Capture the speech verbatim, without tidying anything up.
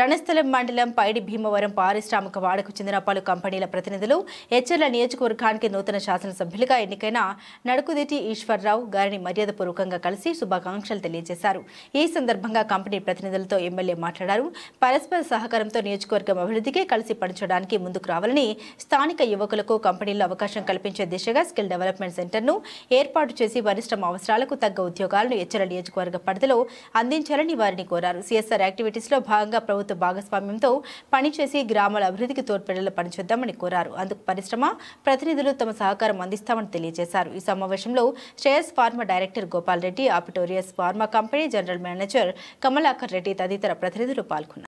Ranasthalam Mandalam, Paidi Bhimavaram, Parishtramika Vadku Chendina Palu Companila Pratinidulu, H L Niyojakavargaaniki Nootana Shasana Sabhyuluga Ennikayina, Nadukuditi Ishwar Rao, Garini Maryada Purvakamga Kalisi, Shubhakankshalu Teliyajesaru. Ee Sandarbhanga Company Pratinidulato M L A Matladaru, Paraspara Sahakaramto Niyojakavargam Abhivruddhiki Kalisi Panicheyadaniki Munduku Ravalani, Sthanika Yuvakulaku Companilo Avakasham Kalpinche Dishaga Skill Development Centernu, Erpatu Chesi Varishtam Avasaraalaku Tagga Udyogalanu H L Niyojakavarga Paridhilo, Andinchalani Varini Koraru, C S R Activitieslo Bhagamga The Bagaswamimto, Panichesi, Grammar, Abriki, Torpedal, Panchadamani Koraru, and the Paristrama, Prathinidu Tamasaka, Mandistam, Telechesaru, Samavashimlo, Shares Pharma Director Gopal Reddy, Aptorius Pharma Company, General Manager, Kamalaka Reddy, Taditra Prathinidu Palkuna.